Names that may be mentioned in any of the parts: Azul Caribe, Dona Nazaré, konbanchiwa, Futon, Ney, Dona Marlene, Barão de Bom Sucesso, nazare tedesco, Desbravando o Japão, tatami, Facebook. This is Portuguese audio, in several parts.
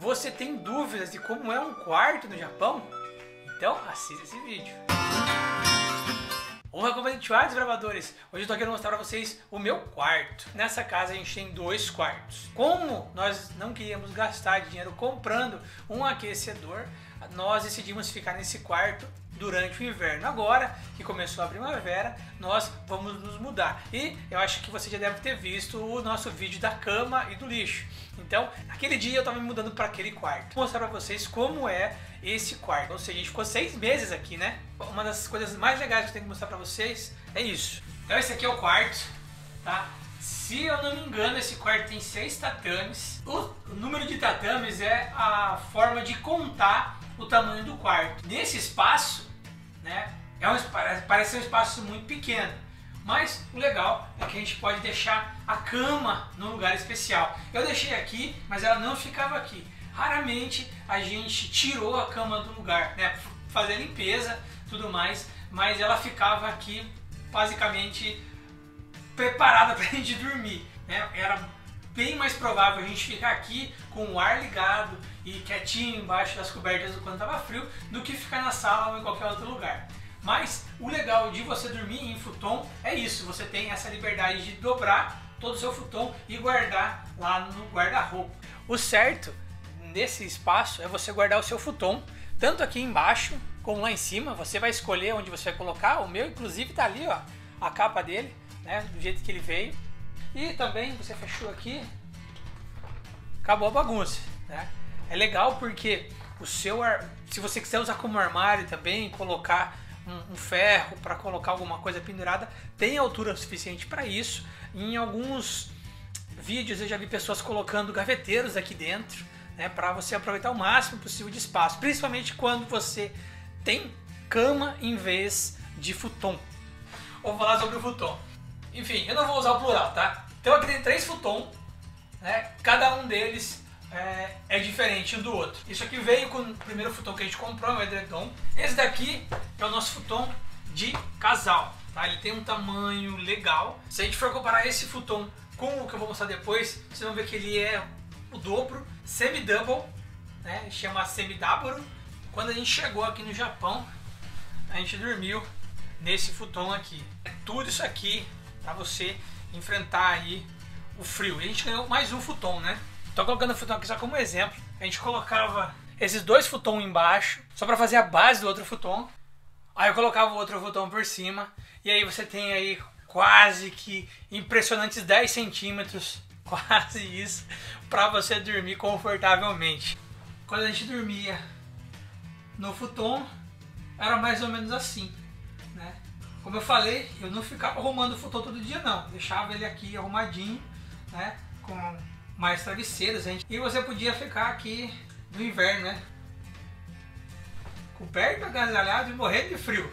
Você tem dúvidas de como é um quarto no Japão? Então assista esse vídeo. Olá, konbanchiwa, desbravadores! Hoje eu tô aqui para mostrar para vocês o meu quarto. Nessa casa a gente tem dois quartos. Como nós não queríamos gastar dinheiro comprando um aquecedor, nós decidimos ficar nesse quarto durante o inverno. Agora que começou a primavera, nós vamos nos mudar. E eu acho que você já deve ter visto o nosso vídeo da cama e do lixo. Então, aquele dia eu estava me mudando para aquele quarto. Vou mostrar para vocês como é esse quarto. Ou seja, a gente ficou 6 meses aqui, né? Uma das coisas mais legais que eu tenho que mostrar para vocês é isso. Então, esse aqui é o quarto, tá? Se eu não me engano, esse quarto tem 6 tatames. O número de tatames é a forma de contar o tamanho do quarto. Nesse espaço, né, parece um espaço muito pequeno, mas o legal é que a gente pode deixar a cama num lugar especial. Eu deixei aqui, mas ela não ficava aqui. Raramente a gente tirou a cama do lugar, né, fazer limpeza, tudo mais, mas ela ficava aqui basicamente preparada para a gente dormir, né? Era bem mais provável a gente ficar aqui com o ar ligado e quietinho embaixo das cobertas quando estava frio do que ficar na sala ou em qualquer outro lugar. Mas o legal de você dormir em futon é isso, você tem essa liberdade de dobrar todo o seu futon e guardar lá no guarda-roupa. O certo nesse espaço é você guardar o seu futon, tanto aqui embaixo como lá em cima. Você vai escolher onde você vai colocar. O meu inclusive tá ali, ó, a capa dele, né, do jeito que ele veio. E também você fechou aqui, acabou a bagunça, né? É legal porque o seu se você quiser usar como armário também, colocar um ferro para colocar alguma coisa pendurada, tem altura suficiente para isso. Em alguns vídeos eu já vi pessoas colocando gaveteiros aqui dentro, né, para você aproveitar o máximo possível de espaço, principalmente quando você tem cama em vez de futon. Vou falar sobre o futon. Enfim, eu não vou usar o plural, tá? Então aqui tem 3 futon, né? Cada um deles é diferente um do outro. Isso aqui veio com o primeiro futon que a gente comprou, o edredom. Esse daqui é o nosso futon de casal, tá? Ele tem um tamanho legal. Se a gente for comparar esse futon com o que eu vou mostrar depois, vocês vão ver que ele é o dobro, semi-double, né? Chama semi-double. Quando a gente chegou aqui no Japão, a gente dormiu nesse futon aqui. É tudo isso aqui para você enfrentar aí o frio. E a gente ganhou mais um futon, né? Tô colocando o futon aqui só como exemplo. A gente colocava esses 2 futon embaixo, só para fazer a base do outro futon. Aí eu colocava o outro futon por cima. E aí você tem aí quase que impressionantes 10 centímetros, quase isso, para você dormir confortavelmente. Quando a gente dormia no futon, era mais ou menos assim, né? Como eu falei, eu não ficava arrumando o futon todo dia não, deixava ele aqui arrumadinho, né, com mais travesseiros, gente. E você podia ficar aqui no inverno, né, coberto, agasalhado e morrendo de frio.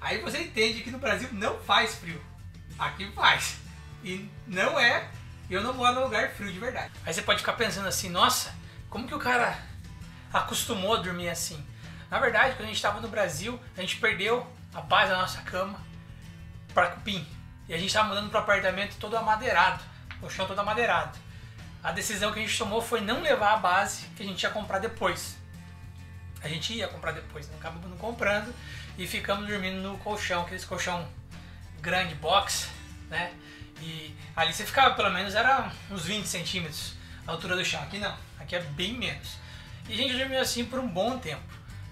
Aí você entende que no Brasil não faz frio, aqui faz, e não é, eu não moro num lugar frio de verdade. Aí você pode ficar pensando assim, nossa, como que o cara acostumou a dormir assim? Na verdade, quando a gente estava no Brasil, a gente perdeu a base da nossa cama para cupim. E a gente estava mudando para um apartamento todo amadeirado, o chão todo amadeirado. A decisão que a gente tomou foi não levar a base que a gente ia comprar depois. A gente ia comprar depois, né? Acabamos não comprando e ficamos dormindo no colchão, aqueles colchão grande box, né? E ali você ficava, pelo menos era uns 20 centímetros a altura do chão. Aqui não, aqui é bem menos. E a gente dormiu assim por um bom tempo,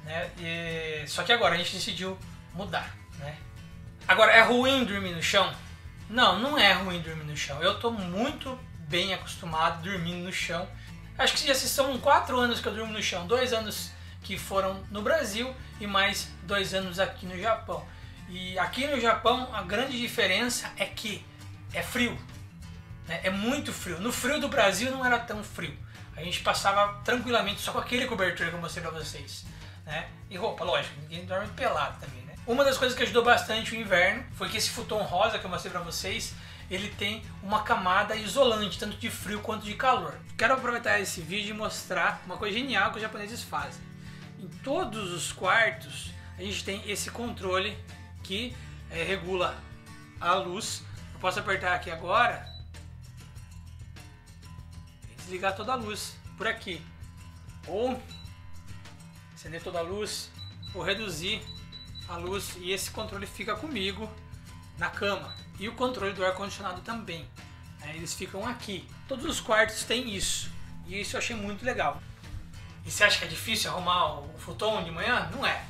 né? E... só que agora a gente decidiu mudar, né? Agora, é ruim dormir no chão? Não, não é ruim dormir no chão. Eu tô muito bem acostumado dormindo no chão. Acho que já são 4 anos que eu durmo no chão. 2 anos que foram no Brasil e mais 2 anos aqui no Japão. E aqui no Japão a grande diferença é que é frio, né? É muito frio. No frio do Brasil não era tão frio. A gente passava tranquilamente só com aquele cobertor que eu mostrei pra vocês, né? E roupa, lógico, ninguém dorme pelado também, né? Uma das coisas que ajudou bastante o inverno foi que esse futon rosa que eu mostrei pra vocês, ele tem uma camada isolante, tanto de frio quanto de calor. Quero aproveitar esse vídeo e mostrar uma coisa genial que os japoneses fazem. Em todos os quartos a gente tem esse controle que regula a luz. Eu posso apertar aqui agora e desligar toda a luz por aqui. ou acender toda a luz, ou reduzir a luz, e esse controle fica comigo na cama. E o controle do ar-condicionado também, eles ficam aqui. Todos os quartos têm isso, e isso eu achei muito legal. E você acha que é difícil arrumar o futon de manhã? Não é.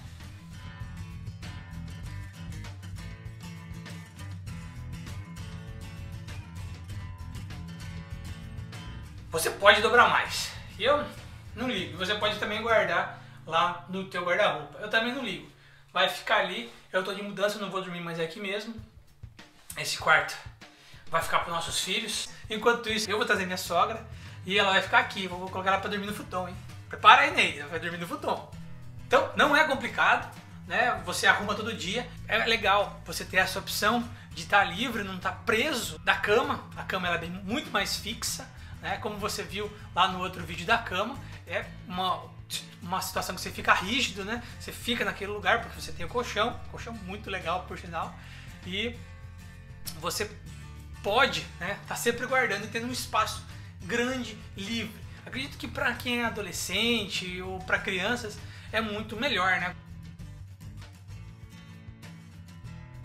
Você pode dobrar mais, eu não ligo. Você pode também guardar lá no teu guarda-roupa, eu também não ligo. Vai ficar ali, eu tô de mudança, não vou dormir mais aqui mesmo. Esse quarto vai ficar para nossos filhos. Enquanto isso, eu vou trazer minha sogra e ela vai ficar aqui. Vou colocar ela para dormir no futon, hein? Prepara aí, Ney, ela vai dormir no futon. Então, não é complicado, né? Você arruma todo dia. É legal você ter essa opção de estar livre, não estar preso da cama. A cama ela é muito mais fixa, né? Como você viu lá no outro vídeo da cama, é uma situação que você fica rígido, né? Você fica naquele lugar porque você tem o colchão, muito legal por sinal, e você pode, né, tá sempre guardando e tendo um espaço grande, livre. Acredito que para quem é adolescente ou para crianças é muito melhor, né?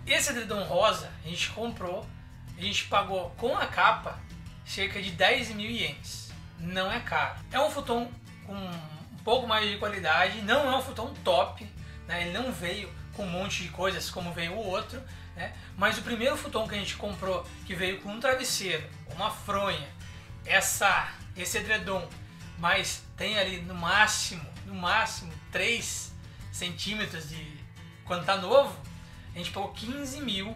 Esse edredom rosa a gente comprou, a gente pagou com a capa cerca de 10 mil ienes, não é caro. É um futon com um pouco mais de qualidade, não é um futon top, né? Ele não veio com um monte de coisas como veio o outro, né? Mas o primeiro futon que a gente comprou, que veio com um travesseiro, uma fronha, esse edredom, mas tem ali no máximo 3 centímetros de quando tá novo, a gente pagou 15 mil,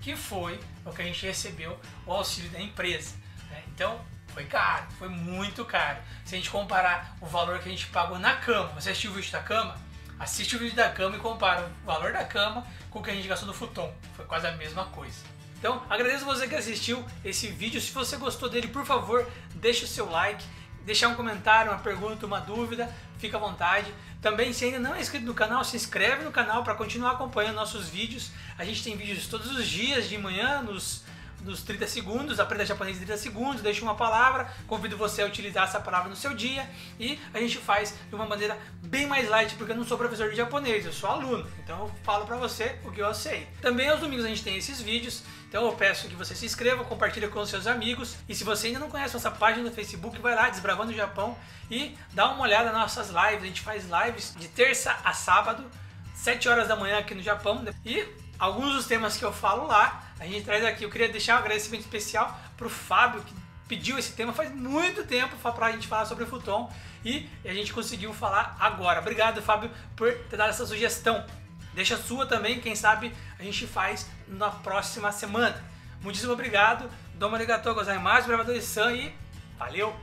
que foi o que a gente recebeu o auxílio da empresa, né? Então foi caro, foi muito caro. Se a gente comparar o valor que a gente pagou na cama, você assistiu o vídeo da cama? Assiste o vídeo da cama e compara o valor da cama com o que a gente gastou no futon. Foi quase a mesma coisa. Então, agradeço você que assistiu esse vídeo. Se você gostou dele, por favor, deixa o seu like, deixar um comentário, uma pergunta, uma dúvida, fica à vontade. Também, se ainda não é inscrito no canal, se inscreve no canal para continuar acompanhando nossos vídeos. A gente tem vídeos todos os dias de manhã, nos 30 segundos, aprenda japonês em 30 segundos, deixa uma palavra, convido você a utilizar essa palavra no seu dia, e a gente faz de uma maneira bem mais light, porque eu não sou professor de japonês, eu sou aluno, então eu falo pra você o que eu sei. Também aos domingos a gente tem esses vídeos, então eu peço que você se inscreva, compartilhe com seus amigos, e se você ainda não conhece nossa página no Facebook, vai lá, Desbravando o Japão, e dá uma olhada nas nossas lives. A gente faz lives de terça a sábado, 7 horas da manhã aqui no Japão, e alguns dos temas que eu falo lá, a gente traz aqui. Eu queria deixar um agradecimento especial para o Fábio, que pediu esse tema faz muito tempo para a gente falar sobre o futon, e a gente conseguiu falar agora. Obrigado, Fábio, por ter dado essa sugestão. Deixa a sua também, quem sabe a gente faz na próxima semana. Muitíssimo obrigado, domo arigatou gozaimasu, gravador de san, e valeu!